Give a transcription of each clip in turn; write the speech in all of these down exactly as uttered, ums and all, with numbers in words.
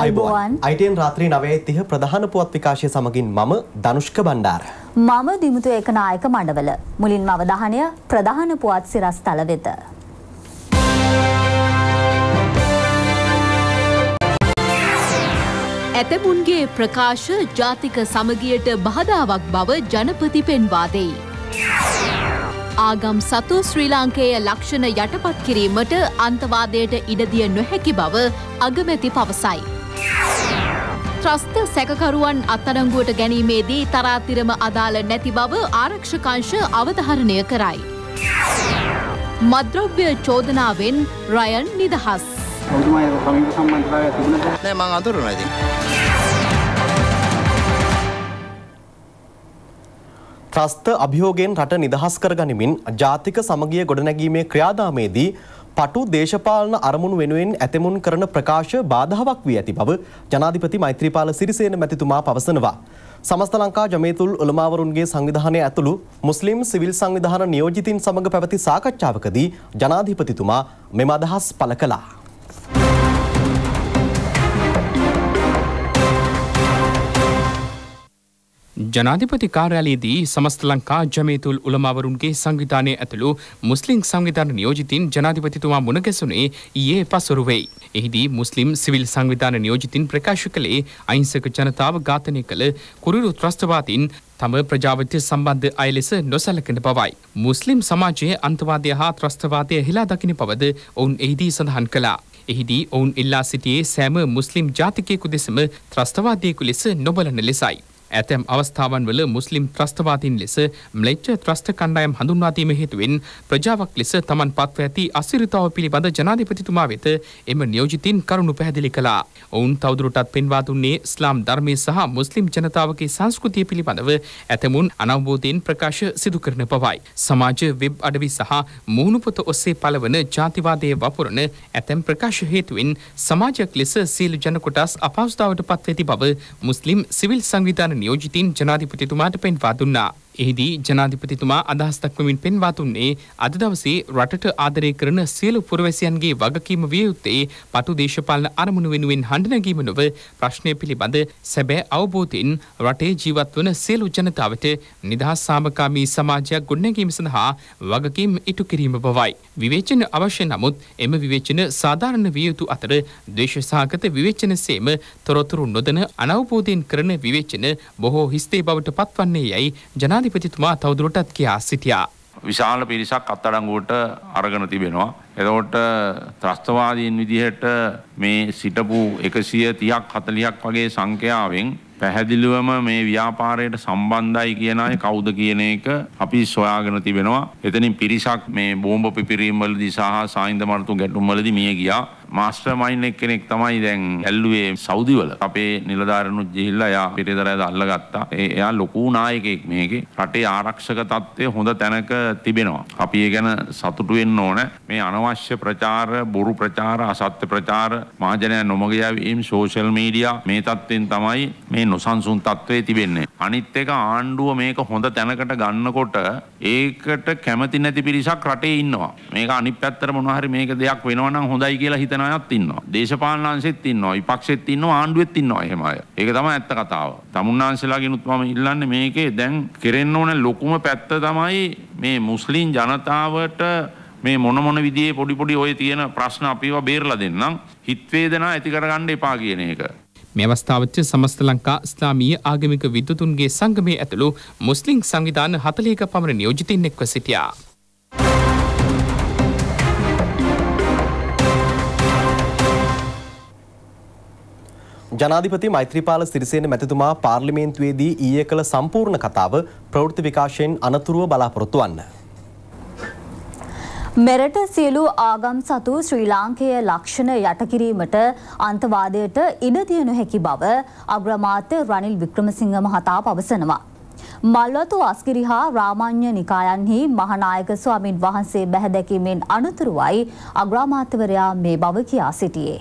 අයිබෝන් I T N රාත්‍රී නවයේ තිහ ප්‍රධාන පුවත් විකාශය සමගින් මම ධනුෂ්ක බණ්ඩාර මම දිමුතු ඒකනායක මණ්ඩවල මුලින්ම අවධානය ප්‍රධාන පුවත් සිරස්තල වෙත ඇතමුන්ගේ ප්‍රකාශ ජාතික සමගියට බාධාවක් බව ජනපති පෙන්වා දෙයි ආගම් සතු ශ්‍රී ලාංකේය ලක්ෂණ යටපත් කිරීමට අන්තවාදයට ඉඩ දිය නොහැකි බව අගමැති පවසයි. ත්‍රස්ත සැකකරුවන් අත්අඩංගුවට ගැනීමේදී තරාතිරම අදාළ නැති බව ආරක්ෂක අංශ අවධාරණය කරයි. මද්‍රව්‍ය චෝදනාවෙන් රයන් නිදහස්. නෑ මං අඳුරනවා ඉතින්. ත්‍රස්ත අභියෝගයෙන් රට නිදහස් කරගනිමින් ජාතික සමගිය ගොඩනැගීමේ ක්‍රියාදාමයේදී පටු දේශපාලන අරමුණු වෙනුවෙන් ඇතෙමුන් කරන ප්‍රකාශ බාධාවක් වී ඇති බව ජනාධිපති මෛත්‍රීපාල සිරිසේන මැතිතුමා පවසනවා. සමස්ත ලංකා ජමීතුල් උලමාවරුන්ගේ සංවිධානය ඇතුළු මුස්ලිම් සිවිල් සංවිධාන නියෝජිතින් සමග පැවති සාකච්ඡාවකදී ජනාධිපතිතුමා මෙම අදහස් පළ කළා. ජනාධිපති කාර්යාලයේදී සමස්ත ලංකා ජමීතුල් උලමාවරුන්ගේ සංවිධානයේ ඇතුළු මුස්ලිම් සංවිධාන නියෝජිතින් ජනාධිපතිතුමා මුණගැසුනේ ඊයේ පසුරු වෙයි. එහිදී මුස්ලිම් සිවිල් සංවිධාන නියෝජිතින් ප්‍රකාශ කළේ අහිංසක ජනතාව ඝාතනය කළ කුරිරු ත්‍රස්තවාදීන් තම ප්‍රජාවත්‍ය සම්බන්ධ අය ලෙස නොසලකන බවයි. මුස්ලිම් සමාජයේ අන්තවාදය හා ත්‍රස්තවාදය හෙලා දකින බවද ඔවුන් එහිදී සඳහන් කළා. එහිදී ඔවුන් ඉල්ලා සිටියේ සෑම මුස්ලිම් ජාතිකයෙකු දෙසම ත්‍රස්තවාදියෙකු ලෙස නොබලන ලෙසයි. ඇතැම් අවස්ථාවන්වල මුස්ලිම් ත්‍රස්තවාදීන් ලෙස ම්ලච්ඡ ත්‍රස්ත කණ්ඩායම් හඳුන්වා දීම හේතුවෙන් ප්‍රජාවක් ලෙස තමන් පත්ව ඇති අසිරිතාව පිළිබඳ ජනාධිපතිතුමා වෙත එම නියෝජිතින් කරුණු පැහැදිලි කළා. ඔවුන් තවදුරටත් පෙන්වා දුන්නේ ඉස්ලාම් ධර්මයේ සහ මුස්ලිම් ජනතාවගේ සංස්කෘතිය පිළිබඳව ඇතැමුන් අනවබෝධයෙන් ප්‍රකාශ සිදු කරන බවයි. සමාජ වෙබ් අඩවි සහ මුහුණුපොත ඔස්සේ පළවන ජාතිවාදයේ වපුරන ඇතැම් ප්‍රකාශ හේතුවෙන් සමාජයක් ලෙස සියලු ජන කොටස් අපහසුතාවට පත් වෙති බව මුස්ලිම් සිවිල් සංවිධාන නියෝජිතින් ජනාධිපතිතුමාට පෙන්වා දුන්නා. එහිදී ජනාධිපතිතුමා අදහස් දක්වමින් පෙන්වා දුන්නේ අද දවසේ රටට ආදරය කරන සියලු පුරවැසියන්ගේ වගකීම විය යුත්තේ පටු දේශපාලන අරමුණු වෙනුවෙන් හඬ නැගීම නොව ප්‍රශ්නය පිළිබඳ සැබෑ අවබෝධයෙන් රටේ ජීවත් වන සියලු ජනතාවට නිදහස් සාමකාමී සමාජයක් ගොඩනැගීම සඳහා වගකීම් ඉටු කිරීම බවයි. විවේචන අවශ්‍ය නමුත් එම විවේචන සාධාරණ විය යුතු අතර ද්වේෂසහගත විවේචන සේම තොරතුරු නොදන අනවබෝධයෙන් කරන විවේචන බොහෝ හිස්තේ බවට පත්වන්නේ යයි ජනාධිපතිතුමා ප්‍රතිතුමා තවදුරටත් කියා සිටියා. විශාල පිරිසක් අත්අඩංගුවට අරගෙන තිබෙනවා. එතකොට ත්‍රස්තවාදීන් විදිහට මේ සිටපු එකසිය තිහක් හතළිහක් වගේ සංඛ්‍යාවෙන් පැහැදිලිවම මේ ව්‍යාපාරයට සම්බන්ධයි කියන අය කවුද කියන එක අපි සොයාගෙන තිබෙනවා. එතනින් පිරිසක් මේ බෝම්බ පිපිරීම් වලදී සහ සායින්ද මරතු ගැටුම් වලදී මිය ගියා. මාස්ටර් මයින්ඩ් එක්කෙනෙක් තමයි දැන් ඇල්ලුවේ සෞදි වල. අපේ නිලධාරිනුත් ගිහිල්ලා එයා පිටේදරයද අල්ලගත්තා. ඒ එයා ලොකු නායකයෙක් මේකේ. රටේ ආරක්ෂක තත්ත්වය හොඳ තැනක තිබෙනවා. අපි ඒ ගැන සතුටු වෙන්න ඕන. මේ අනවශ්‍ය ප්‍රචාර, බොරු ප්‍රචාර, අසත්‍ය ප්‍රචාර, මහජනයා නොමග යෑම, සෝෂල් මීඩියා මේ තත්ත්වෙන් තමයි මේ නොසන්සුන් තත්ත්වයේ තිබෙන්නේ. අනිත් එක ආණ්ඩුව මේක හොඳ තැනකට ගන්නකොට ඒකට කැමති නැති පිරිසක් රටේ ඉන්නවා. මේක අනිත් පැත්තට මොනවා හරි මේක දෙයක් වෙනවා නම් හොඳයි කියලා හිතන අයත් ඉන්නවා. දේශපාලන අංශෙත් ඉන්නවා, විපක්ෂෙත් ඉන්නවා, ආණ්ඩුවෙත් ඉන්නවා එහෙම අය. ඒක තමයි ඇත්ත කතාව. තමුන්නාංශලාගෙනුත් මම ඉල්ලන්නේ මේකේ දැන් කෙරෙන්න ඕන ලොකුම පැත්ත තමයි මේ මුස්ලිම් ජනතාවට මේ මොන මොන විදිහේ පොඩි පොඩි ඔය තියෙන ප්‍රශ්න අපිව බේරලා දෙන්නම්. හිත වේදනා ඇති කරගන්න එපා කියන එක. මේ අවස්ථාවේදී සමස්ත ලංකා ඉස්ලාමීය ආගමික විද්වතුන්ගේ සංගමයේ ඇතුළු මුස්ලිම් සංවිධාන හතළිහක පමණ නියෝජිතින් එක්ව සිටියා. ජනාධිපති මෛත්‍රීපාල සිරිසේන මැතිතුමා පාර්ලිමේන්තුවේදී ඊයේ කළ සම්පූර්ණ කතාව ප්‍රවෘත්ති විකාශයෙන් අනතුරුව බලාපොරොත්තු වන්න. මෙරට සියලු ආගම් සතු ශ්‍රී ලාංකේය ලක්ෂණ යටකිරීමට අන්තවාදයට ඉඩ දිය නොහැකි බව අග්‍රාමාත්‍ය රනිල් වික්‍රමසිංහ මහතා පවසනවා. මල්වතු අස්ගිරි හා රාමඤ්ඤ නිකායන්හි මහානායක ස්වාමින් වහන්සේ බැහැදැකීමෙන් අනතුරුවයි අග්‍රාමාත්‍යවරයා මේ බව කියා සිටියේ.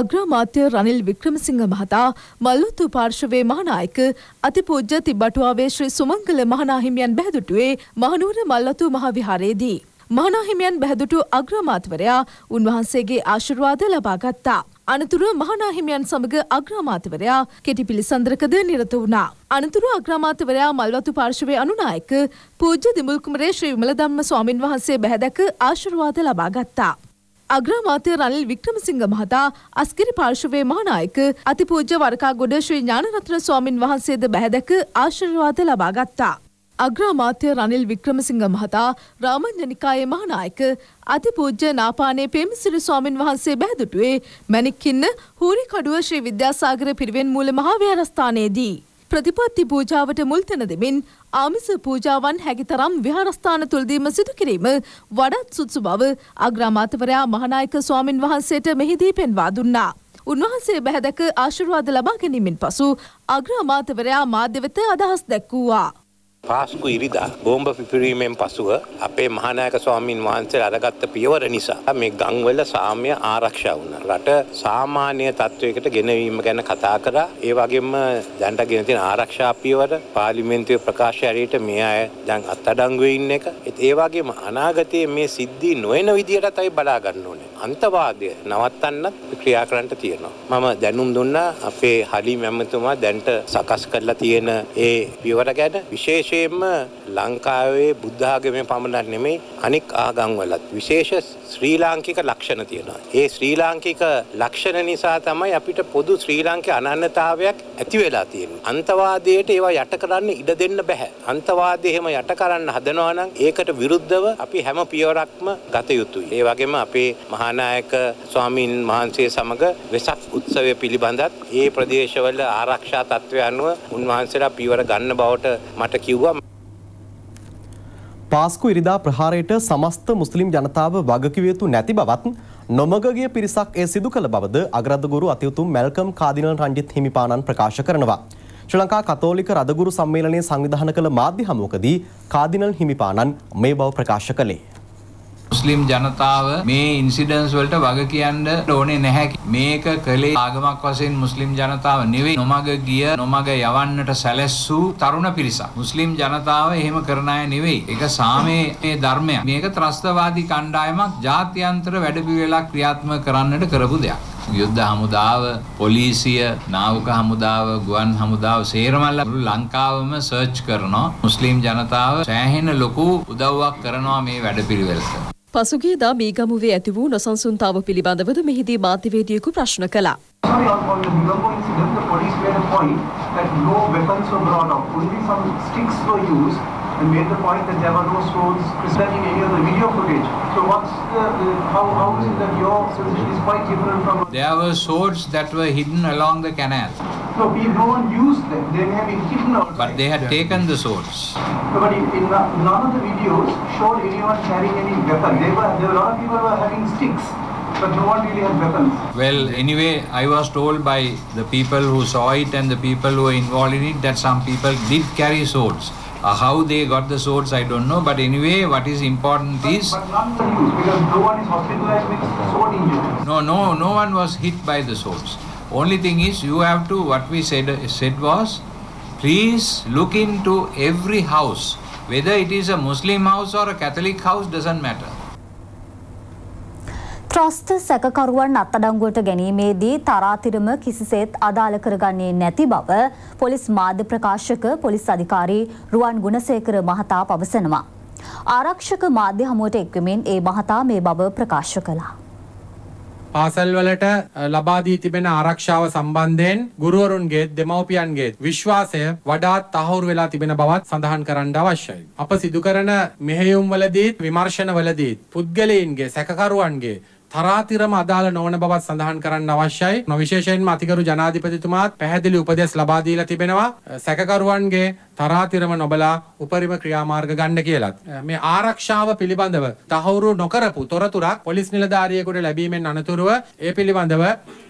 අග්‍රාමාත්‍ය රනිල් වික්‍රමසිංහ මහතා මල්වතු පාර්ශවයේ මහානායක අතිපූජ්‍ය තිබ්බටුවාවේ ශ්‍රී සුමංගල මහානාහිමියන් බැහැදුටුවේ මහනුවර මල්වතු මහ විහාරයේදී මහානාහිමියන් බැහැදුටු අග්‍රාමාත්‍යවරයා උන්වහන්සේගේ ආශිර්වාද ලබා ගත්තා. අනතුරුව මහානාහිමියන් සමග අග්‍රාමාත්‍යවරයා කෙටි පිළිසඳරකද නිරත වුණා. අනතුරුව අග්‍රාමාත්‍යවරයා මල්වතු පාර්ශවයේ අනුනායක පූජ්‍ය දිමුල් කුමරේ ශ්‍රී විමලධම්ම ස්වාමින් වහන්සේ බැහැදැක ආශිර්වාද ලබා ගත්තා. අග්‍රාමාත්‍ය රනිල් වික්‍රමසිංහ මහතා අස්ගිරි පාර්ශවයේ මහානායක අතිපූජ්‍ය වරකාගොඩ ශ්‍රී ඥානරත්න ස්වාමින් වහන්සේද බැහැදැක ආශිර්වාද ලබා ගත්තා. අග්‍රාමාත්‍ය රනිල් වික්‍රමසිංහ මහතා රාමඤ්ඤ නිකායේ මහානායක අතිපූජ්‍ය නාපානේ පේමසිරි ස්වාමින් වහන්සේ බැහැදුටුවේ මණික්කින්න හූරිකඩුව ශ්‍රී විද්‍යාසාගර පිරිවෙන් මූල මහා විහාරස්ථානයේදී ප්‍රතිපත්ති පූජාවට මුල් තැන දෙමින් ආමිස පූජාවන් හැකිතරම් විහාරස්ථාන තුලදීම සිදු කිරීම වඩාත් සුදුසු බව අග්‍රාමාත්‍යවරයා මහානායක ස්වාමින් වහන්සේට මෙහිදී පෙන්වා දුන්නා. උන්වහන්සේ බැහැදැක ආශිර්වාද ලබා ගැනීමෙන් පසු අග්‍රාමාත්‍යවරයා මාධ්‍ය වෙත අදහස් දැක්වුවා. පාස්කු ඉරිදා බෝම්බ පිපිරීමෙන් පසුව අපේ මහානායක ස්වාමීන් වහන්සේ අරගත්ත පියවර නිසා මේ ගම්වල සාමය ආරක්ෂා වුණා. රට සාමාන්‍ය තත්වයකට ගෙනවීම ගැන කතා කරා. ඒ වගේම දැන්ට ගෙන තියෙන ආරක්ෂා පියවර පාර්ලිමේන්තුවේ ප්‍රකාශය ඇරීට මේ අය දැන් අත්අඩංගුවේ ඉන්න එක. ඒ වගේම අනාගතයේ මේ සිද්ධි නොවන විදියටත් අපි බලා ගන්න ඕනේ. අන්තවාදය නවත්තන්න ක්‍රියා කරන්න තියෙනවා. මම දැනුම් දුන්නා අපේ හලීම් ඇමතුමා දැන්ට සකස් කරලා තියෙන ඒ පියවර ගැන විශේෂ එම ලංකාවේ බුද්ධ ආගමේ පමණක් නෙමෙයි අනෙක් ආගම්වලත් විශේෂ ශ්‍රී ලාංකික ලක්ෂණ තියෙනවා. ඒ ශ්‍රී ලාංකික ලක්ෂණ නිසා තමයි අපිට පොදු ශ්‍රී ලාංකික අනන්‍යතාවයක් ඇති වෙලා තියෙන්නේ. අන්තවාදයට ඒවා යට කරන්න ඉඩ දෙන්න බෑ. අන්තවාදය එහෙම යට කරන්න හදනවා නම් ඒකට විරුද්ධව අපි හැම පියවරක්ම ගත යුතුයි. ඒ වගේම අපේ මහානායක ස්වාමින් වහන්සේ සමග වෙසක් උත්සවය පිළිබඳත් ඒ ප්‍රදේශවල ආරක්ෂා තත්ත්වය අනුව උන්වහන්සේලා පියවර ගන්න බවට මට කිව්වා. පාස්කු ඉරිදා ප්‍රහාරයට සමස්ත මුස්ලිම් ජනතාව වගකිව යුතු නැති බවත් නොමගගිය පිරිසක් ඒ සිදු කළ බවද අග්‍රාධිගුරු අතිඋතුම් මැල්කම් කාදිනල් රංජිත් හිමිපාණන් ප්‍රකාශ කරනවා. ශ්‍රී ලංකා කතෝලික රදගුරු සම්මේලනයේ සංවිධානය කළ මාධ්‍ය හමුවකදී කාදිනල් හිමිපාණන් මේ බව ප්‍රකාශ කළේ. මුස්ලිම් ජනතාව මේ ඉන්සිඩන්ස් වලට වග කියන්න ඕනේ නැහැ. මේක කලේ ආගමක් වශයෙන් මුස්ලිම් ජනතාව නෙවෙයි නොමග ගිය නොමග යවන්නට සැලැස්සූ තරුණ පිරිසක්. මුස්ලිම් ජනතාව එහෙම කරන අය නෙවෙයි. ඒක සාමයේ ධර්මයක්. මේක ත්‍රස්තවාදී කණ්ඩායමක් ජාත්‍යන්තර වැඩපිළිවෙලක් ක්‍රියාත්මක කරන්නට කරපු දෙයක්. යුද්ධ හමුදාව, පොලිසිය, නාවික හමුදාව, ගුවන් හමුදාව සේරමල්ල ලංකාවම සර්ච් කරනවා. මුස්ලිම් ජනතාව සෑහෙන ලොකු උදව්වක් කරනවා මේ වැඩපිළිවෙලට. පසුගියදා මීගමුවේ ඇති වූ නොසන්සුන්තාව පිළිබඳවද මෙහිදී මාධ්‍යවේදියෙකු ප්‍රශ්න කළා. There were swords that were hidden along the canal. No, we haven't used them. They may have been hidden outside. But they had taken the swords. No, but in, in uh, none of the videos showed anyone carrying any weapon. They were, there were a lot of people who were having sticks, but no one really had weapons. Well, anyway, I was told by the people who saw it and the people who were involved in it that some people did carry swords. Uh, how they got the swords, I don't know. But anyway, what is important but, is... But none of the news, because no one is hospitalized with sword injuries. No, no, no one was hit by the swords. Only thing is, you have to, what we said, said was, please look into every house. Whether it is a Muslim house or a Catholic house, doesn't matter. ත්‍රස්ත සැකකරුවන් අත්අඩංගුවට ගැනීමේදී තරාතිරම කිසිසේත් අදාළ කරගන්නේ නැති බව police මාධ්‍ය ප්‍රකාශක police අධිකාරී රුවන් ගුණසේකර මහතා පවසනවා. ආරක්ෂක මාධ්‍ය හමුවට එක්වීමෙන් ඒ මහතා මේ බව ප්‍රකාශ කළා. පාසල්වලට ලබා දී තිබෙන ආරක්ෂාව සම්බන්ධයෙන් ගුරුවරුන්ගේ දෙමව්පියන්ගේ විශ්වාසය වඩාත් තහවුරු වෙලා තිබෙන බවත් සඳහන් කරන්න අවශ්‍යයි. අප සිදු කරන මෙහෙයුම්වලදී විමර්ශනවලදී පුද්ගලයන්ගේ සැකකරුවන්ගේ තරාතිරම අදාළ නොවන බවත් සඳහන් කරන්න අවශ්‍යයි. විශේෂයෙන්ම අතිගරු ජනාධිපතිතුමාත් පැහැදිලි උපදෙස් ලබා දීලා තිබෙනවා සැකකරුවන්ගේ තරාතිරම නොබලා උපරිම ක්‍රියාමාර්ග ගන්න කියලා. මේ ආරක්ෂාව පිළිබඳව තහවුරු නොකරපු තොරතුරක් පොලිස් නිලධාරියෙකුට ලැබීමෙන් අනතුරුව ඒ පිළිබඳව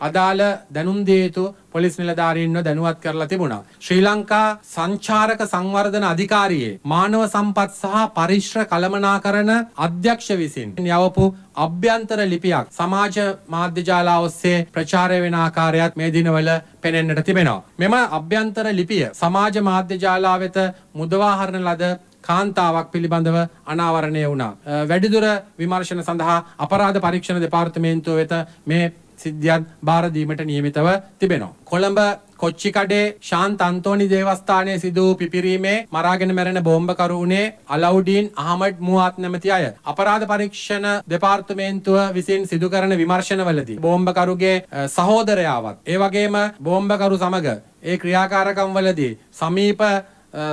අදාළ දැනුම් දිය යුතු පොලිස් නිලධාරීන්ව දැනුවත් කරලා තිබුණා. ශ්‍රී ලංකා සංචාරක සංවර්ධන අධිකාරියේ මානව සම්පත් සහ පරිශ්‍ර කළමනාකරණ අධ්‍යක්ෂ විසින් යවපු අභ්‍යන්තර ලිපියක් සමාජ මාධ්‍ය ජාලා ඔස්සේ ප්‍රචාරය වෙන ආකාරයත් මේ දිනවල පෙනෙන්නට තිබෙනවා. මෙම අභ්‍යන්තර ලිපිය සමාජ මාධ්‍ය ජාලා වෙත මුදවා හරින ලද කාන්තාවක් පිළිබඳව අනාවරණය වුණා. වැඩිදුර විමර්ශන සඳහා අපරාධ පරීක්ෂණ දෙපාර්තමේන්තුව වෙත මේ සිද්ධියන් බාර දීමට නියමිතව තිබෙනවා. කොළඹ කොච්චිකඩේ ශාන්ත අන්තෝනි දේවස්ථානයේ සිදු වූ පිපිරීමේ මරාගෙන මැරෙන බෝම්බකරු වුණේ අලවුඩීන් අහමඩ් මුවාත් නැමැති අය. අපරාධ පරීක්ෂණ දෙපාර්තමේන්තුව විසින් සිදු කරන විමර්ශනවලදී බෝම්බකරුගේ සහෝදරයාවත් ඒ වගේම බෝම්බකරු සමග ඒ ක්‍රියාකාරකම්වලදී සමීප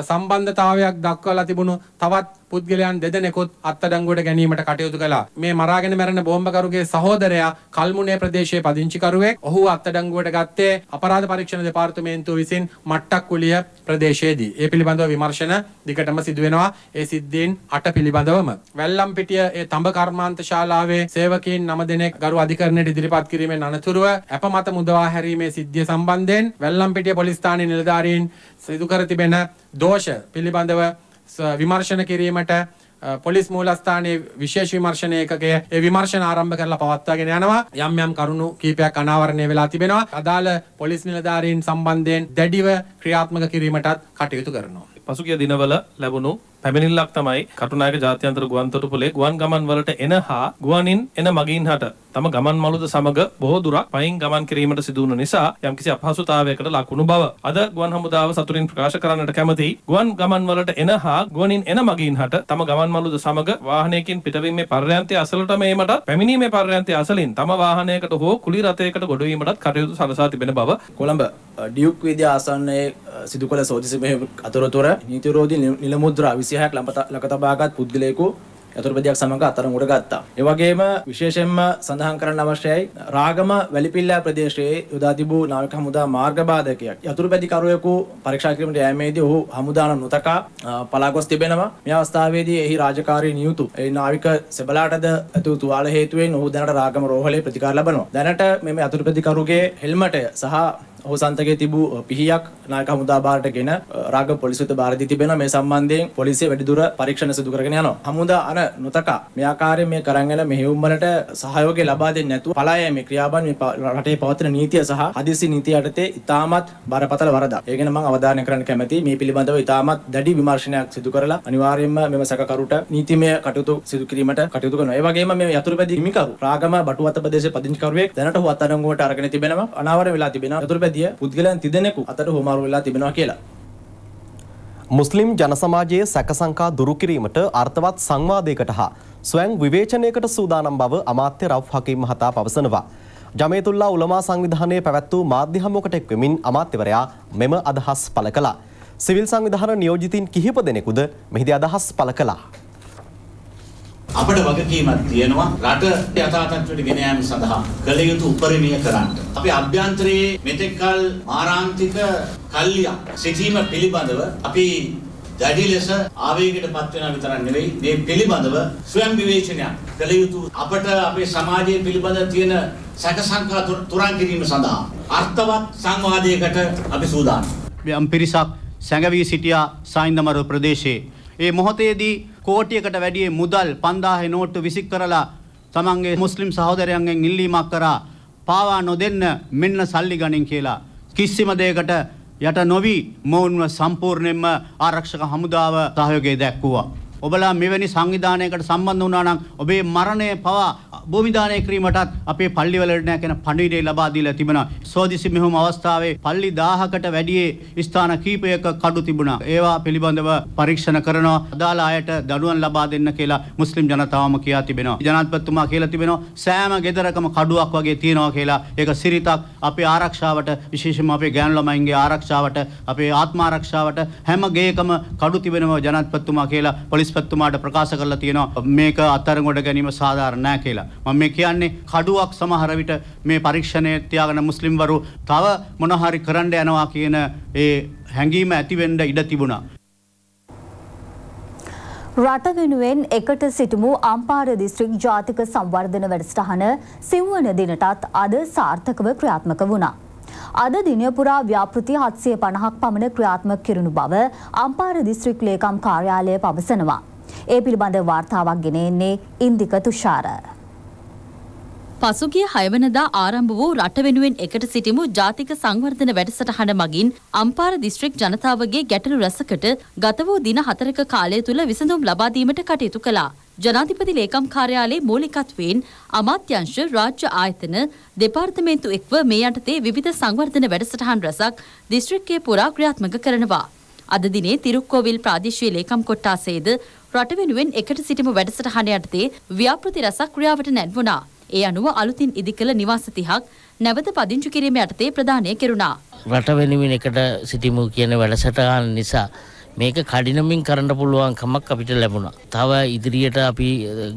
සම්බන්ධතාවයක් දක්වලා තිබුණු තවත් පුද්ගලයන් දෙදෙනෙකුත් අත්අඩංගුවට ගැනීමට කටයුතු කළා. මේ මරාගෙන මැරෙන බෝම්බකරුගේ සහෝදරයා කල්මුනේ ප්‍රදේශයේ පදිංචිකරුවෙක්. ඔහු අත්අඩංගුවට ගත්තේ අපරාධ පරීක්ෂණ දෙපාර්තමේන්තුව විසින් මට්ටක්කුලිය ප්‍රදේශයේදී. ඒ පිළිබඳව විමර්ශන දිගටම සිදු වෙනවා. ඒ සිද්ධීන් අට පිළිබඳවම වැල්ලම්පිටිය ඒ තඹ කර්මාන්ත ශාලාවේ සේවකයන් නම දෙනෙක් ගරු අධිකරණයට ඉදිරිපත් කිරීමෙන් අනතුරුව අපමත මුදවා හැරීමේ සිද්ධිය සම්බන්ධයෙන් වැල්ලම්පිටිය පොලිස් ස්ථානයේ නිලධාරීන් සිදු කර තිබෙන දෝෂ පිළිබඳව විමර්ශන කිරීමට පොලිස් මූලස්ථානයේ විශේෂ විමර්ශන ඒකකය ඒ විමර්ශන ආරම්භ කරලා පවත්වාගෙන යනවා. යම් යම් කරුණු කීපයක් අනාවරණය වෙලා තිබෙනවා. අදාළ පොලිස් නිලධාරීන් සම්බන්ධයෙන් දැඩිව ක්‍රියාත්මක කිරීමටත් කටයුතු කරනවා. පසුගිය දිනවල ලැබුණු පැමිණිල්ලක් තමයි කටුනායක ජාත්‍යන්තර ගුවන්තොටුපළේ ගුවන් ගමන් වලට එන හා ගුවනින් එන මගීන් හට තම ගමන් මළුද සමග බොහෝ දුරක් පයින් ගමන් කිරීමට සිදු වුණ නිසා යම්කිසි අපහසුතාවයකට ලකුණු බව අද ගුවන් හමුදාව සතුටින් ප්‍රකාශ කරන්නට කැමැතියි. ගුවන් ගමන් වලට එන හා ගුවනින් එන මගීන් හට තම ගමන් මළුද සමග වාහනයකින් පිටවීමේ පර්යන්තය අසලට මේමට පැමිණීමේ පර්යන්තය අසලින් තම වාහනයකට හෝ කුලි රථයකට ගොඩවීමටත් කටයුතු සලසා තිබෙන බව කොළඹ ඩියුක් විද්‍යා ආසන්නයේ සිදු කළ සෝදිසි මෙහෙයුම් අතරතුර නීති විරෝධී නිල මුද්‍රා විසිහයක් ලකතබාගත් පුද්ගලයෙකු යතුරුපැදියක් සමග අත්අඩංගුවට ගත්තා. ඒ වගේම විශේෂයෙන්ම සඳහන් කරන්න අවශ්‍යයි රාගම වැලිපිල්ලා ප්‍රදේශයේ යොදා තිබූ නාවික හමුදා මාර්ග බාධකයක්. යතුරුපැදිකරුවෙකු පරීක්ෂා කිරීමට යෑමේදී ඔහු හමුදානම් නොතකා පලා ගොස් තිබෙනවා. මේ අවස්ථාවේදී එහි රාජකාරී නියුතු ඒ නාවික සෙබලාටද ඇතුළු තුවාල හේතුවෙන් ඔහු දැනට රාගම රෝහලේ ප්‍රතිකාර ලබනවා. දැනට මේ යතුරුපැදිකරුගේ හෙල්මටය සහ ඔහු සන්තකයේ තිබූ පිහියක් නායක හමුදා බාරටගෙන රාගම පොලිසියට බාර දී තිබෙනවා. මේ සම්බන්ධයෙන් පොලිසිය වැඩිදුර පරීක්ෂණ සිදු කරගෙන යනවා. හමුදා අන නොතකා මේ ආකාරයෙන් මේ කරගෙන මෙහෙයුම් වලට සහයෝගය ලබා දෙන්නේ නැතුව පලා යෑමේ ක්‍රියාබන් මේ රටේ පවතින නීතිය සහ හදිසි නීති යටතේ ඉතාමත් බරපතල වරදක්. ඒ ගැන මම අවධානය කරන්න කැමැතියි. මේ පිළිබඳව ඉතාමත් දැඩි විමර්ශනයක් සිදු කරලා අනිවාර්යයෙන්ම මෙම සැකකරුට නීතිමය කටයුතු සිදු කිරීමට කටයුතු කරනවා. ඒ වගේම මේ යතුරුපැදි හිමිකරු රාගම බටුවත ප්‍රදේශයේ පදිංචි කරුවෙක් දැනට ඔහු අත්අඩංගුවට අරගෙන තිබෙනවා. අනාවරණය වෙලා තිබෙනවා. පුද්ගලයන් තිදෙනෙකු අතර හුවමාරු වෙලා තිබෙනවා කියලා. මුස්ලිම් ජන සමාජයේ සැක සංකා දුරු කිරීමට අර්ථවත් සංවාදයකට හා ස්වයං විවේචනයකට සූදානම් බව අමාත්‍ය රවුෆ් හකීම් මහතා පවසනවා. ජමීතුල්ලා උලමා සංවිධානයේ පැවැත් වූ මාධ්‍ය හමුවකට එක් වෙමින් අමාත්‍යවරයා මෙම අදහස් පළ කළා. සිවිල් සංවිධාන නියෝජිතින් කිහිප දෙනෙකුද මෙහිදී අදහස් පළ කළා. අපිට වගකීමක් තියෙනවා රට යථාර්ථයට ගෙන යාම සඳහා කළ යුතු උපරිමය කරන්න. අපි අභ්‍යන්තරයේ මෙතෙක්කල් මාරාන්තික කල්ලියක් සිටීම පිළිබඳව අපි දැඩි ලෙස ආවේගයටපත් වෙනා විතරක් නෙවෙයි මේ පිළිබඳව ස්වයං විවේචනයක් කළ යුතු අපට අපේ සමාජයේ පිළිබඳ තියෙන සැක සංකා තුරන් කිරීම සඳහා අර්ථවත් සංවාදයකට අපි සූදානම්. මේ අම්පිරිසක් සැඟවී සිටියා සයින්දමරු ප්‍රදේශයේ. ඒ මොහොතේදී කෝටියකට වැඩි මුදල් පන්දාහේ නෝට්ටු විසික් කරලා තමන්ගේ මුස්ලිම් සහෝදරයන්ගෙන් ඉල්ලීමක් කරා පාවා නොදෙන්න මෙන්න සල්ලි ගනින් කියලා. කිසිම දෙයකට යට නොවි මොවුන්ව සම්පූර්ණයෙන්ම ආරක්ෂක හමුදාව සහයෝගය දැක්වුවා. ඔබලා මෙවැනි සංවිධානයකට සම්බන්ධ වුණා නම් ඔබේ මරණය පවා භූමිදානය කිරීමටත් අපේ පල්ලිවලට නෑ කියන පණිවිඩය ලබා දීලා තිබෙනවා. සෝදිසි මෙහෙම අවස්ථාවේ පල්ලි දහහකට වැඩි ස්ථාන කීපයක කඩු තිබුණා. ඒවා පිළිබඳව පරීක්ෂණ කරනවා. අදාළ අයට දඬුවම් ලබා දෙන්න කියලා මුස්ලිම් ජනතාවම කියා තිබෙනවා. ජනාධිපතිතුමා කියලා තිබෙනවා සෑම ගෙදරකම කඩුවක් වගේ තියෙනවා කියලා. ඒක සිරිතක් අපේ ආරක්ෂාවට විශේෂයෙන්ම අපේ ගෑනු ළමයින්ගේ ආරක්ෂාවට අපේ ආත්ම ආරක්ෂාවට හැම ගේකම කඩු තිබෙනවා ජනාධිපතිතුමා කියලා පොලිස්පතිතුමාට ප්‍රකාශ කරලා තියෙනවා. මේක අත්අඩංගුවට ගැනීම සාධාරණ නෑ කියලා. මම මේ කියන්නේ කඩුවක් සමහර විට මේ පරීක්ෂණය තියාගෙන මුස්ලිම්වරු තව මොන හරි කරන්න යනවා කියන ඒ හැඟීම ඇති වෙන්න ඉඩ තිබුණා. රට වෙනුවෙන් එකට සිටමු අම්පාර දිස්ත්‍රික් ජාතික සංවර්ධන වැඩසටහන සිව්වන දිනටත් අද සාර්ථකව ක්‍රියාත්මක වුණා. අද දිනය පුරා ව්‍යාපෘති හත්සිය පනහක් පමණ ක්‍රියාත්මක කිරුණු බව අම්පාර දිස්ත්‍රික් ලේකම් කාර්යාලය පවසනවා. ඒ පිළිබඳ වාර්තාවක් ගෙන එන්නේ ඉන්දික තුෂාර. පසුගිය හයවනදා ආරම්භ වූ රට වෙනුවෙන් එකට සිටිමු ජාතික සංවර්ධන වැඩසටහන මගින් අම්පාර දිස්ත්‍රික් ජනතාවගේ ගැටලු රැසකට ගත වූ දින හතරක කාලය තුළ විසඳුම් ලබා දීමට කටයුතු කළා. ජනාධිපති ලේකම් කාර්යාලයේ මූලිකත්වයෙන් අමාත්‍යාංශ රාජ්‍ය ආයතන දෙපාර්තමේන්තු එක්ව මේ යටතේ විවිධ සංවර්ධන වැඩසටහන් රැසක් දිස්ත්‍රික්කයේ පුරා ක්‍රියාත්මක කරනවා. අද දිනේ තිරුක්කෝවිල් ප්‍රාදේශීය ලේකම් කොට්ටාසයේද රට වෙනුවෙන් එකට සිටම වැඩසටහන යටතේ ව්‍යාපෘති රැසක් ක්‍රියාවට නැංවුණා. ඒ අනුව අලුතින් ඉදිකළ නිවාස තිහක් නැවත පදිංචි කිරීම යටතේ ප්‍රදානය කෙරුණා. රට වෙනුවෙන් එකට සිටමු කියන වැඩසටහන නිසා මේක කඩිනමින් කරන්න පුළුවන්කමක් අපිට ලැබුණා. තව ඉදිරියට අපි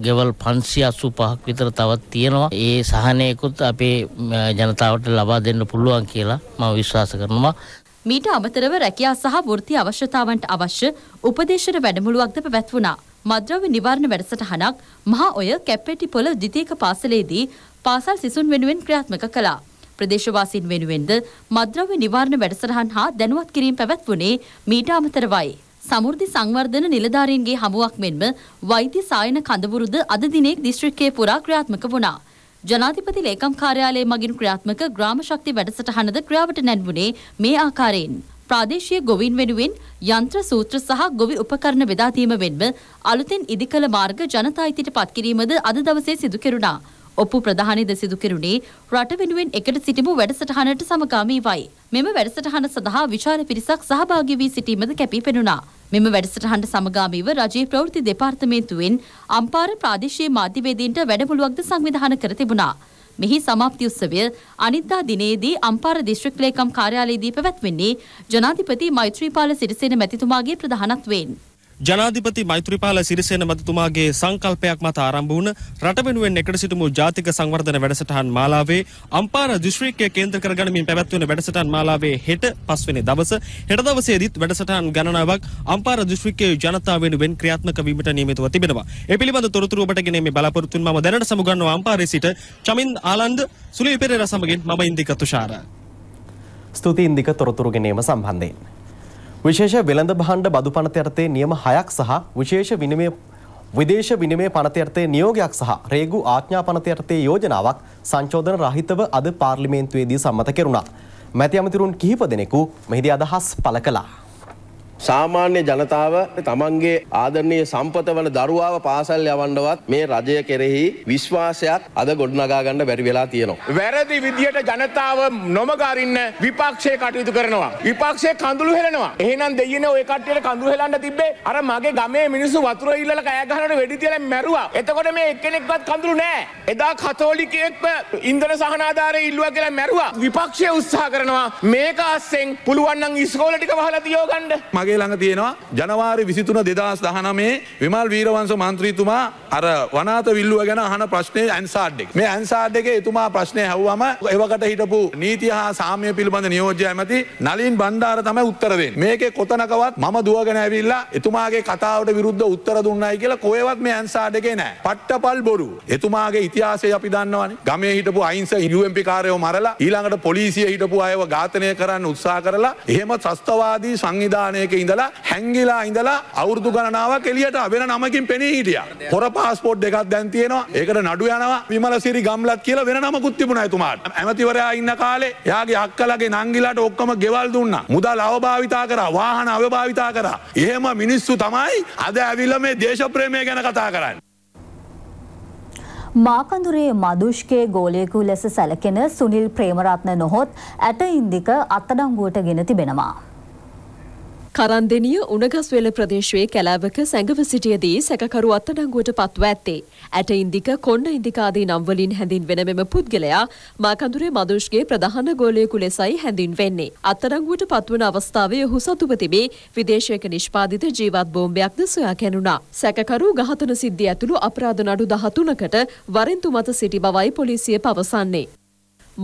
ගෙවල් පන්සිය අසූ පහක් විතර තවත් තියෙනවා. ඒ සහනයකුත් අපේ ජනතාවට ලබා දෙන්න පුළුවන් කියලා මම විශ්වාස කරනවා. මීට අමතරව රැකියා සහ වෘත්ති අවශ්‍යතාවන්ට අවශ්‍ය උපදේශන වැඩමුළුවක්ද පැවැත්වුණා. මද්‍රව්‍ය නිවාරණ වැඩසටහනක් මහා ඔය කැප්පෙටිපොළ ද්විතීක පාසලේදී පාසල් සිසුන් වෙනුවෙන් ක්‍රියාත්මක කළා. ප්‍රදේශවාසීන් වෙනුවෙන්ද මද්‍රව්‍ය නිවාරණ වැඩසටහන් හා දැනුවත් කිරීම පැවැත්වුණේ මීට අමතරවයි. සමෘද්ධි සංවර්ධන නිලධාරීන්ගේ හමුවක් මෙන්ම වෛද්‍ය සායන කඳවුරුද අද දිනේ දිස්ත්‍රික්කයේ පුරා ක්‍රියාත්මක වුණා. ජනාධිපති ලේකම් කාර්යාලයේ මගින් ක්‍රියාත්මක ග්‍රාම ශක්ති වැඩසටහනද ක්‍රියාවට නැංවුණේ මේ ආකාරයෙන්. ප්‍රාදේශීය ගොවීන් වෙනුවෙන් යන්ත්‍ර සූත්‍ර සහ ගොවි උපකරණ බෙදා දීම වෙන්ම අලුතෙන් ඉදිකළ මාර්ග ජනතා හිතට පත් කිරීමද අද දවසේ සිදු කෙරුණා. ඔප්පු ප්‍රධානීද සිදු කෙරුණේ රට වෙනුවෙන් එකට සිටමු වැඩසටහනට සමගාමීවයි. මෙම වැඩසටහන සඳහා විශාල පිරිසක් සහභාගී වී සිටීමද කැපී පෙනුණා. මෙම වැඩසටහනට සමගාමීව රජයේ ප්‍රවෘත්ති දෙපාර්තමේන්තුවෙන් අම්පාර ප්‍රාදේශීය මාධ්‍යවේදීන්ට වැඩමුළුවක්ද සංවිධානය කර තිබුණා. මෙහි සමාප්ති උත්සවය අනිද්දා දිනේදී අම්පාර දිස්ත්‍රික් ලේකම් කාර්යාලයේදී පැවැත්වෙන්නේ ජනාධිපති මෛත්‍රීපාල සිරිසේන මැතිතුමාගේ ප්‍රධානත්වයෙන්. ජනාධිපති මෛත්‍රීපාල සිරිසේන මැතිතුමාගේ සංකල්පයක් මත ආරම්භ වුණ රට වෙනුවෙන් එකට සිටමු ජාතික සංවර්ධන වැඩසටහන් මාලාවේ අම්පාර දිස්ත්‍රික්කය කේන්ද්‍ර කරගනිමින් පැවැත්වෙන වැඩසටහන් මාලාවේ හෙට පස්වෙනි දවස හෙට දවසේදීත් වැඩසටහන් ගණනාවක් අම්පාර දිස්ත්‍රික්කයේ ජනතාව වෙනුවෙන් ක්‍රියාත්මක වීමට නියමිතව තිබෙනවා. ඒ පිළිබඳ තොරතුරු ඔබට ගෙන මේ බලාපොරොත්තුන් මම දැනට සමුගන්නවා අම්පාරේ සිට චමින් ආලන්ද සුලී පෙරේරා සමගින් මම ඉන්දික තුෂාර. ස්තුති ඉන්දික තොරතුරු ගැනීම සම්බන්ධයෙන් විශේෂ වෙළඳ භාණ්ඩ බදු පනත යටතේ නියම හයක් සහ විශේෂ විනිමය විදේශ විනිමය පනත යටතේ නියෝගයක් සහ රේගු ආඥා පනත යටතේ යෝජනාවක් සංශෝධන රහිතව අද පාර්ලිමේන්තුවේදී සම්මත කෙරුණා. මැති අමතිරුන් කිහිප දෙනෙකු මෙහිදී අදහස් පළ කළා. සාමාන්‍ය ජනතාව තමන්ගේ ආදරණීය සම්පත වන දරුවාව පාසල් යවන්නවත් මේ රජය කෙරෙහි විශ්වාසයක් අද ගොඩනගා ගන්න බැරි වෙලා තියෙනවා. වැරදි විදියට ජනතාව නොමග අරින්න විපක්ෂය කටයුතු කරනවා. විපක්ෂය කඳුළු හෙලනවා. එහෙනම් දෙයියනේ ඔය කට්ටියට කඳුළු හෙලන්න තිබ්බේ අර මගේ ගමේ මිනිස්සු වතුර ඉල්ලලා කෑ ගහනකොට වෙඩි තියලා මැරුවා. එතකොට මේ එක්කෙනෙක්වත් කඳුළු නැහැ. එදා කතෝලිකයෙක්ව ඉන්ධන සහනාධාරයේ ඉල්ලුවා කියලා මැරුවා. විපක්ෂය උත්සාහ කරනවා මේක අස්සෙන් පුළුවන් නම් ඉස්කෝල ටික වහලා තියෝ ගන්න. ළඟ තියෙනවා ජනවාරි විසිතුන දෙදහස් දහනවයේ විමල් වීරවංශ මන්ත්‍රීතුමා අර වනාත විල්ලුව ගැන අහන ප්‍රශ්නේ ඇන්සාඩ් එක. මේ ඇන්සාඩ් එකේ එතුමා ප්‍රශ්නේ ඇහුවම එවකට හිටපු නීතිය හා සාමය පිළිබඳ නියෝජ්‍ය ඇමති නලින් බණ්ඩාර තමයි උත්තර දෙන්නේ. මේකේ කොතනකවත් මම දුවගෙන ඇවිල්ලා එතුමාගේ කතාවට විරුද්ධ උත්තර දුන්නයි කියලා කොහෙවත් මේ ඇන්සාඩ් එකේ නැහැ. පට්ටපල් බොරු. එතුමාගේ ඉතිහාසය අපි දන්නවනේ. ගමේ හිටපු අහිංස යූ එම් පී කාර්යව මරලා ඊළඟට පොලිසිය හිටපු අයව ඝාතනය කරන්න උත්සාහ කරලා එහෙම ත්‍රස්තවාදී සංවිධානයක ඉඳලා හැංගිලා ඉඳලා අවුරුදු ගණනාවක් එළියට වෙන නමකින් පෙනී හිටියා. හොර પાස්පෝට් එකක් දැන් තියෙනවා. ඒකට නඩු යනවා. විමලසිරි ගම්ලත් කියලා වෙන නමකුත් තිබුණා එතුමාට. ඇමතිවරයා ඉන්න කාලේ එයාගේ අක්කලාගේ නංගිලාට ඔක්කොම ගෙවල් දුන්නා. මුදල් අවභාවිතා කරා, වාහන අවභාවිතා කරා. එහෙම මිනිස්සු තමයි අද ඇවිල්ලා මේ දේශප්‍රේමය ගැන කතා කරන්නේ. මාකඳුරේ මදුෂ්කේ ගෝලයෙකු ලෙස සැලකෙන සුනිල් ප්‍රේමරත්න නොහොත් ඇට ඉන්දික අත්අඩංගුවට ගෙන තිබෙනවා. කරන්දෙනිය උණගස්වෙල ප්‍රදේශයේ කැලෑවක සැඟව සිටියදී සැකකරු අත්අඩංගුවට පත්ව ඇත්තේ. ඇට ඉන්දික කොණ්ඩ ඉන්දික ආදී නම් වලින් හැඳින්වෙන මෙම පුද්ගලයා මාකඳුරේ මදුෂ්ගේ ප්‍රධාන ගෝලයෙකු ලෙසයි හැඳින්වෙන්නේ. අත්අඩංගුවට පත්වන අවස්ථාවේ ඔහු සතුව තිබේ විදේශයක නිෂ්පාදිත ජීවත් බෝම්බයක්ද සොයා කැණුණා. සැකකරු ඝාතන සිද්ධිය ඇතුළු අපරාධ නඩු දහතුනකට වරින්තු මත සිටි බවයි පොලිසිය පවසන්නේ.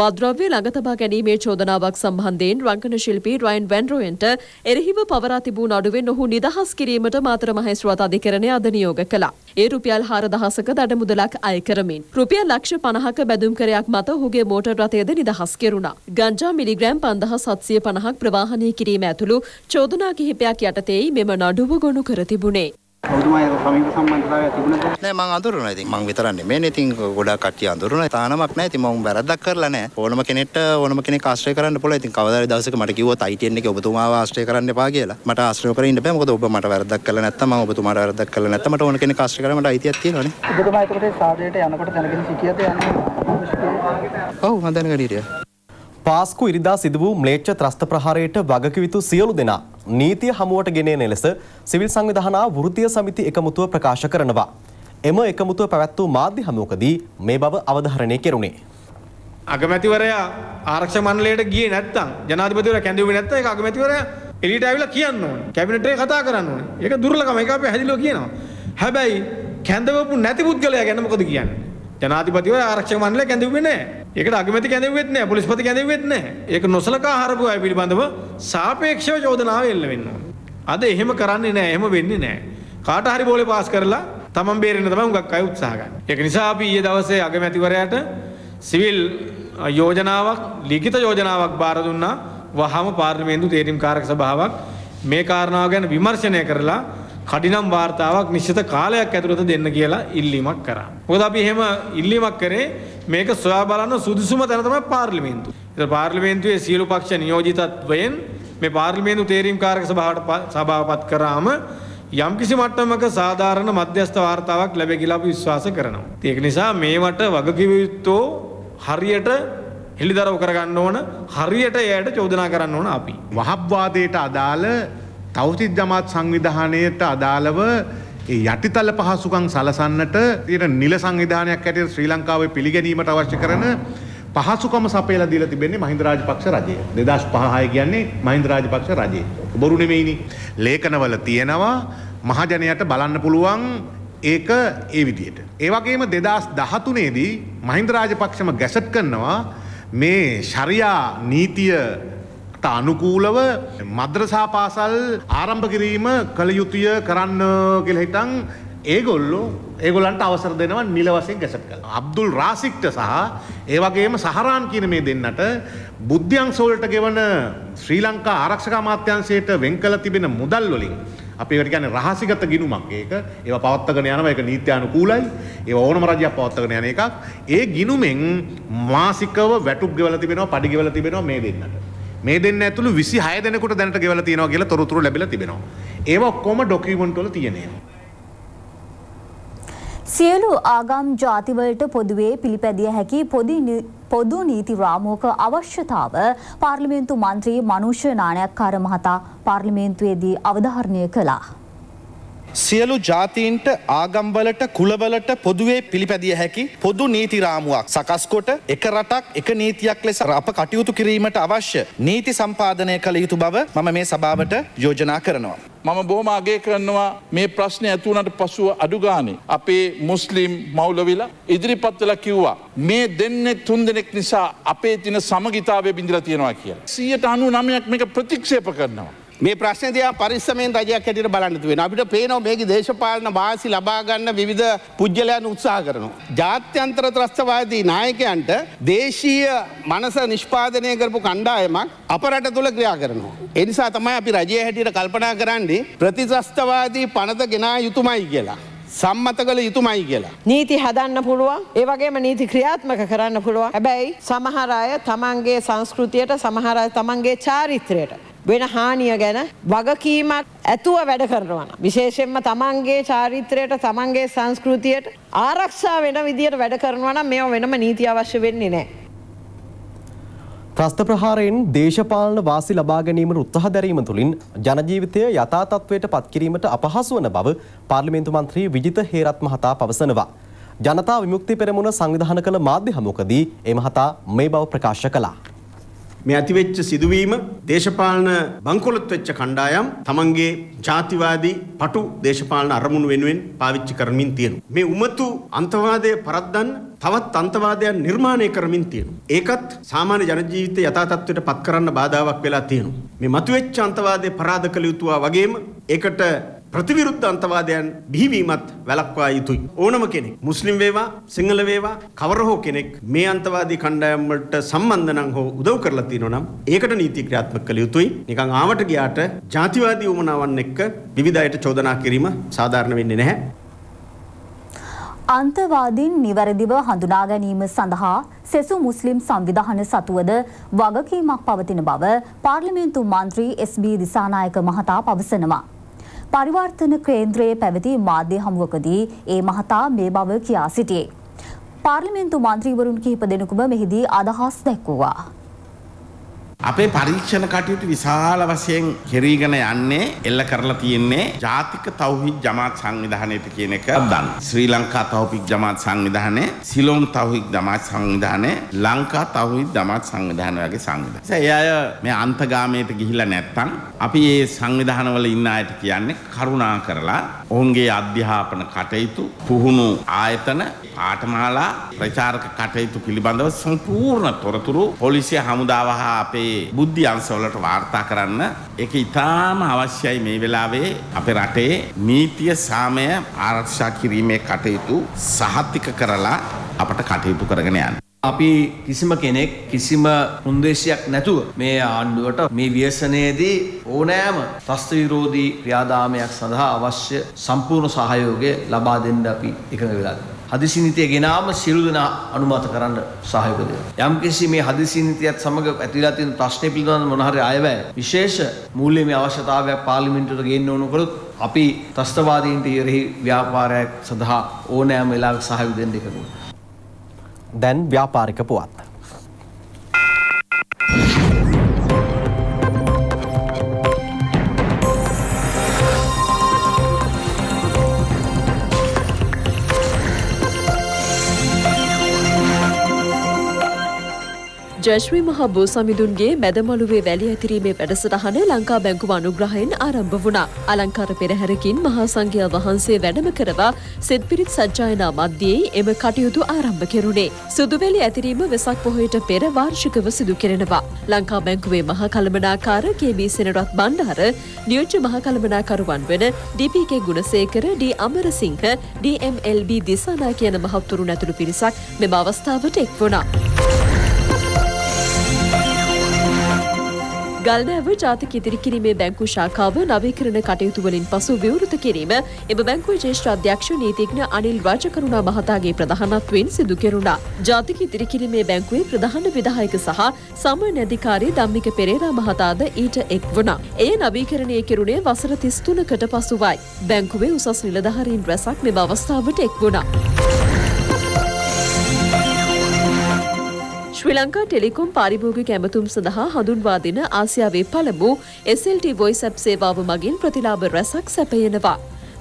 මද්‍රව්‍ය ළඟ තබා ගැනීමේ චෝදනාවක් සම්බන්ධයෙන් රංගන ශිල්පී රයන් වැන්රෝයෙන්ට එරෙහිව පවරා තිබූ නඩුවෙන් ඔහු නිදහස් කිරීමට මාතර මහේස්ත්‍රාත් අධිකරණය අද නියෝග කළා. ඒ රුපියල් හාරදහසක දඩමුදලක් අය කරමින් රුපියල් ලක්ෂ පනහක බැඳුම් කරයක් මත ඔහුගේ මෝටර් රථයද නිදහස් කෙරුණා. ගංජා මිලිග්‍රෑම් පන්දහස් හත්සිය පනහක් ප්‍රවාහනය කිරීම ඇතුළු චෝදනා කිහිපයක් යටතේයි මෙම නඩුව ගොනු කර තිබුණේ. Ne mang anduru na mang vitaran meni ting goda katti anduru na thana mak na thi mang varadak karala ne onama kenetta onama kenek aashray karanna pola ithin kavadari dawaseka mata kiwuth I T N ekek obathumaawa aashray karanna epa kiyala mata aashray kar inna ba mokada oba mata varadak karala naththam mang obathumata varadak karala naththam mata ona kenek aashray karanna mata aithiyak thiyenawa ne obathuma etakota saadayata yanakota danagena sikiyada yanne oh man danagena hitiya පාස්කු ඉරිදා සිදු වූ ම්ලේච්ඡ ත්‍රස්ත ප්‍රහාරයට වගකිවිතු සියලු දෙනා නීතිය හමුවට ගෙනෙන ලෙස civil සංවිධාන වෘත්තීය සමිති එකමුතුව ප්‍රකාශ කරනවා. එම එකමුතුව පැවැත් වූ මාධ්‍ය හමුවකදී මේ බව අවධාරණය කෙරුණේ. අගමැතිවරයා ආරක්ෂක මණ්ඩලයට ගියේ නැත්නම් ජනාධිපතිවරයා කැඳවුවේ නැත්නම් ඒක අගමැතිවරයා එලීට ආවිලා කියන්න ඕනේ. කැබිනට් එකේ කතා කරන්න ඕනේ. ඒක දුර්ලභම ඒක අපි හැදිලා කියනවා. හැබැයි කැඳවපු නැති පුද්ගලයා ගැන මොකද කියන්නේ? ජනාධිපතිවරයා ආරක්ෂක මණ්ඩලය කැඳවුවේ නැහැ. ඒක අගමැති කැඳෙව්වෙත් නැහැ පොලිස්පති කැඳෙව්වෙත් නැහැ ඒක නොසලකා හරපු අය පිළිබඳව සාපේක්ෂව චෝදනාව එල්ල වෙනවා අද එහෙම කරන්නේ නැහැ එහෙම වෙන්නේ නැහැ කාට හරි බෝලේ පාස් කරලා තමන් බේරෙන්න තමයි මුගක් අය උත්සාහ ගන්න. ඒක නිසා අපි ඊයේ දවසේ අගමැතිවරයාට සිවිල් යෝජනාවක් ලිඛිත යෝජනාවක් බාර දුන්නා වහාම පාර්ලිමේන්තු තේරීම්කාරක සභාවක් මේ කාරණාව ගැන විමර්ශනය කරලා කඩිනම් වාර්තාවක් නිශ්චිත කාලයක් ඇතුළත දෙන්න කියලා ඉල්ලීමක් කරා. මොකද අපි එහෙම ඉල්ලීමක් කරේ මේක සොයා බලන සුදුසුම තැන තමයි පාර්ලිමේන්තුව. ඒතර පාර්ලිමේන්තුවේ සියලු පක්ෂ නියෝජිතත්වයෙන් මේ පාර්ලිමේන්තු තේරීම්කාරක සභාවට සභාවපත් කරාම යම්කිසි මට්ටමක සාධාරණ මධ්‍යස්ථ වාර්තාවක් ලැබෙයි කියලා අපි විශ්වාස කරනවා. ඒක නිසා මේවට වගකීම්තෝ හරියට හෙළිදරව් කරගන්න ඕන හරියට එයට චෝදනා කරන්න ඕන අපි. වහබ්වාදයට අදාළ තෞතිත් ජමාත් සංවිධානයට අදාළව යටිතල පහසුකම් සලසන්නට තියෙන නිල සංවිධානයක් ඇටියට ශ්‍රී ලංකාවේ පිළිගැනීමට අවශ්‍ය කරන පහසුකම් සපයලා දීලා තිබෙන්නේ මහින්ද රාජපක්ෂ රජය. දෙදහස් පහ කියන්නේ මහින්ද රාජපක්ෂ රජය. බොරු නෙමෙයිනේ. ලේඛනවල තියෙනවා මහජනයාට බලන්න පුළුවන් ඒක ඒ විදියට. ඒ වගේම දෙදහස් දහතුනේ දී මහින්ද රාජපක්ෂම ගැසට් කරනවා මේ ශරියා නීතිය අනුකූලව මද්‍රසා පාසල් ආරම්භ කිරීම කළ යුතුය කරන්න කියලා හිටන් ඒගොල්ලෝ ඒගොල්ලන්ට අවසර දෙනවා නිල වශයෙන් ගැසට් කරලා. අබ්දුල් රාසික්ට සහ ඒ වගේම සහරාන් කියන මේ දෙන්නට බුද්ධ්‍යංශ වලට ගෙවන ශ්‍රී ලංකා ආරක්ෂක අමාත්‍යාංශයට වෙන් කළ තිබෙන මුදල් වලින් අපි ඒකට කියන්නේ රහසිගත ගිණුමක්. ඒක ඒවා පවත්වාගෙන යනවා. ඒක නීත්‍යානුකූලයි. ඒවා ඕනම රජයක් පවත්වාගෙන යන එකක්. ඒ ගිණුමෙන් මාසිකව වැටුප් ගෙවලා තිබෙනවා, පඩි ගෙවලා තිබෙනවා මේ දෙන්නට. මේ දෙන්න ඇතුළු විසිහය දෙනෙකුට දැනට ගෙවලා තියෙනවා කියලා තොරතුරු ලැබිලා තිබෙනවා. ඒව ඔක්කොම ડોකියුමන්ට් වල තියෙනවා. සියලු ආගම් ಜಾති වලට පොදුවේ පිළිපැදිය හැකි පොදු නීති රාමුවක අවශ්‍යතාව පාර්ලිමේන්තු මන්ත්‍රී මනුෂ නානායක්කාර මහතා පාර්ලිමේන්තුවේදී අවධාරණය කළා. සියලු ජාතීන්ට ආගම්වලට කුලවලට පොදුවේ පිළිපැදිය හැකි පොදු නීති රාමුවක් සකස් කොට එක රටක් එක නීතියක් ලෙස අප කටයුතු කිරීමට අවශ්‍ය නීති සම්පාදනය කළ යුතු බව මම මේ සභාවට යෝජනා කරනවා. මම බොහොම අගය කරනවා මේ ප්‍රශ්නේ ඇති වුණාට පසුව අඩු ගානේ අපේ මුස්ලිම් මවුලවිලා ඉදිරිපත් වෙලා කිව්වා මේ දෙන්නේ තුන් දෙනෙක් නිසා අපේ තියෙන සමගිතාවය බිඳලා තියෙනවා කියලා. සියයට අනූනවයක් මේක ප්‍රතික්ෂේප කරනවා. මේ ප්‍රශ්නේ දිහා පරිස්සමෙන් රජයක් හැටියට බලන්න තියෙනවා. අපිට පේනවා මේකේ දේශපාලන වාසි ලබා ගන්න විවිධ පුජ්‍යලයන් උත්සාහ කරනවා. ජාත්‍යන්තර ත්‍රස්තවාදී නායකයන්ට දේශීය මනස නිෂ්පාදනය කරපු කණ්ඩායමක් අප රට තුල ක්‍රියා කරනවා. ඒ නිසා තමයි අපි රජයේ හැටියට කල්පනා කරන්නේ ප්‍රතිත්‍රස්තවාදී පනත ගෙනා යුතුමයි කියලා. සම්මත කළ යුතුමයි කියලා. නීති හදන්න පුළුවන්. ඒ වගේම නීති ක්‍රියාත්මක කරන්න පුළුවන්. හැබැයි සමහර අය තමන්ගේ සංස්කෘතියට සමහර අය තමන්ගේ චාරිත්‍රයට වෙන හානිය ගැන වගකීමක් ඇතුව වැඩ කරනවා. විශේෂයෙන්ම තමන්ගේ චාරිත්‍රයට තමන්ගේ සංස්කෘතියට ආරක්ෂා වෙන විදියට වැඩ කරනවා නම් මේව වෙනම නීති අවශ්‍ය වෙන්නේ නැහැ. ත්‍රස්ත ප්‍රහාරයෙන් දේශපාලන වාසි ලබා ගැනීමට උත්සාහ දැරීම තුළින් ජන ජීවිතය යථා තත්ත්වයට පත් කිරීමට අපහසු වන බව පාර්ලිමේන්තු මන්ත්‍රී විජිත හේරත් මහතා පවසනවා. ජනතා විමුක්ති පෙරමුණ සංවිධානය කළ මාධ්‍ය හමුවකදී ඒ මහතා මේ බව ප්‍රකාශ කළා. මේ ඇතිවෙච්ච සිදුවීම දේශපාලන බංකොලොත් වෙච්ච කණ්ඩායම් තමන්ගේ ජාතිවාදී පටු දේශපාලන අරමුණු වෙනුවෙන් පාවිච්චි කරමින් තියෙනවා. මේ උමතු අන්තවාදය පරද්දන්න තවත් අන්තවාදයක් නිර්මාණය කරමින් තියෙනවා. ඒකත් සාමාන්‍ය ජන ජීවිතය යථා තත්ත්වයට පත් කරන්න බාධාවක් වෙලා තියෙනවා. මේ මතුවෙච්ච අන්තවාදය පරාද කළ යුතුවා වගේම ඒකට प्रतिविरुद्ध अंतवादयन भीवीमत वैलक्वा युतुई ओणम केनेक मुस्लिम वेवा सिंगल वेवा खबर हो केनेक मे अंतवादी खंडयमट संबंध नंग हो उदव करला तीनोनम एकट नीति ක්‍රියාත්මක කළ යුතුයි නිකන් ආවට ගියාට ජාතිවාදී උමනාවන් එක්ක විවිධායයට චෝදනා කිරීම සාධාරණ වෙන්නේ නැහැ අන්තවාදීන් නිවැරදිව හඳුනා ගැනීම සඳහා සෙසු මුස්ලිම් සංවිධාන සතුවද වගකීමක් පවතින බව පාර්ලිමේන්තු මන්ත්‍රී එස් බී දිසානායක මහතා පවසනවා. පරිවර්තන කේන්ද්‍රයේ පැවති මාධ්‍ය හමුවකදී ඒ මහතා මේ බව කියා සිටියේ. පාර්ලිමේන්තු මන්ත්‍රීවරුන් කිහිප දෙනෙකුම මෙහිදී අදහස් දැක්වුවා. අපේ පරීක්ෂණ කටයුතු විශාල වශයෙන් කෙරීගෙන යන්නේ එල්ල කරලා තියෙන්නේ ජාතික තවුහිද් ජමාත් සංවිධානයේට කියන එක දන්න. ශ්‍රී ලංකා තවුහිද් ජමාත් සංවිධානය, සිලෝන් තවුහිද් ජමාත් සංවිධානය, ලංකා තවුහිද් ජමාත් සංවිධානය වගේ සංවිධාන. ඒ අය මේ අන්තගාමයට ගිහිලා නැත්තම් අපි මේ සංවිධානවල ඉන්න අයට කියන්නේ කරුණා කරලා ඔවුන්ගේ අධ්‍යාපන කටයුතු, පුහුණු ආයතන, පාඨමාලා, ප්‍රචාරක කටයුතු පිළිබඳව සම්පූර්ණ තොරතුරු පොලිසිය හමුදාව හා අපේ බුද්ධි අංශවලට වාර්තා කරන්න ඒක ඉතාම අවශ්‍යයි මේ වෙලාවේ අපේ රටේ නීතිය සාමය ආරක්ෂා කිරීමේ කටයුතු සහතික කරලා අපට කටයුතු කරගෙන යන්න. අපි කිසිම කෙනෙක් කිසිම උන්දේශයක් නැතුව මේ ආණ්ඩුවට මේ ව්‍යසනයේදී ඕනෑම ත්‍රස්ත විරෝධී ක්‍රියාදාමයක් සඳහා අවශ්‍ය සම්පූර්ණ සහයෝගය ලබා දෙන්න අපි එකඟ වෙලා හදිසි නීතිය ගෙනාම සියලු දෙනා අනුමත කරන්න සහයෝගය දෙනවා. යම්කිසි මේ හදිසි නීතියත් සමග ඇතිලා තියෙන ප්‍රශ්නේ පිළිබඳව මොන හරි අයවැය විශේෂ මූල්‍යමය අවශ්‍යතාවයක් පාර්ලිමේන්තුවට ගේන්න ඕන කරොත් අපි ත්‍රස්තවාදීන්ට ඉරෙහි ව්‍යාපාරයක් සඳහා ඕනෑම වෙලාවක සහයෝගය දෙන්න එක වෙනවා. දැන් ව්‍යාපාරික පුවත්. ජයශ්‍රී මහා බෝසමිඳුන්ගේ මැදමළුවේ වැලි ඇතිරීමේ වැඩසටහන ලංකා බැංකුව අනුග්‍රහයෙන් ආරම්භ වුණා. අලංකාර පෙරහැරකින් මහා සංඝයා වහන්සේ වැඩම කරවා සෙත් පිරිත් සජ්ජායනා මැදියේ එම කටයුතු ආරම්භ කෙරුණේ. සුදු වැලි ඇතිරීම වෙසක් පොහොයට පෙර වාර්ෂිකව සිදු කෙරෙනවා. ලංකා බැංකුවේ මහා කළමනාකාර කේ බී සෙනරත් බණ්ඩාර, නියෝජ්‍ය මහා කළමනාකරුවන් වෙන D P K Gunasekara, D Amarasinghe, D M L B Dissanayake යන මහත්වරුන් ඇතුළු පිරිසක් මෙම අවස්ථාවට එක් වුණා. ගල්නෑව ජාතික ඉදිරි කිරීමේ බැංකු ශාඛාව නවීකරණ කටයුතු වලින් පසු විවෘත කිරීම එම බැංකුවේ ජ්‍යෙෂ්ඨ අධ්‍යක්ෂ නීතිඥ අනිල් රාජකරුණා මහතාගේ ප්‍රධානත්වයෙන් සිදු කෙරුණා. ජාතික ඉදිරි කිරීමේ බැංකුවේ ප්‍රධාන විධායක සහ සමරණ අධිකාරී ධම්මික පෙරේරා මහතාද ඊට එක් වුණා. එය නවීකරණය කෙරුණේ වසර තිස් තුනකට පසුවයි. බැංකුවේ උසස් නිලධාරීන් රැසක් මෙම අවස්ථාවට එක් වුණා. ශ්‍රී ලංකා ටෙලිකොම් පාරිභෝගික ඇමතුම් සඳහා හඳුන්වා දෙන ආසියාවේ පළමු S L T Voice App සේවාව මගින් ප්‍රතිලාභ රැසක් සැපයනවා.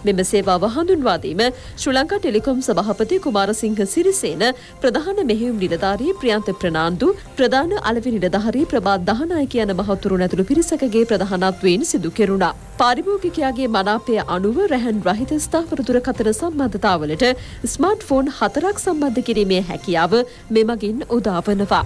මෙම සේවාව හඳුන්වා දීම ශ්‍රී ලංකා ටෙලිකොම් සභාපති කුමාරසිංහ සිරිසේන, ප්‍රධාන මෙහෙයුම් නිලධාරී ප්‍රියන්ත ප්‍රනාන්දු, ප්‍රධාන අලෙවි නිලධාරී ප්‍රභාත් දහනායක යන මහතුරුන් ඇතුළු පිරිසකගේ ප්‍රධානත්වයෙන් සිදු කෙරුණා. පාරිභෝගිකයාගේ මනාපය අනුව රැහන් රහිත ස්ථාවර දුරකථන සම්බන්ධතාවලට ස්මාර්ට්ෆෝන් හතරක් සම්බන්ධ කිරීමේ හැකියාව මෙමගින් උදා වනවා.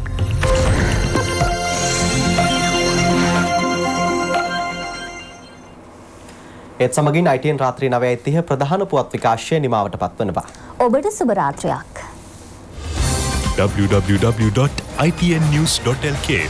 ඒත් සමගින් අයි ටී එන් රාත්‍රී නවය තිහ ප්‍රධාන පුවත් විකාශය නිමාවට පත්වනවා. ඔබට සුබ රාත්‍රියක්. double-u double-u double-u dot i t n news dot l k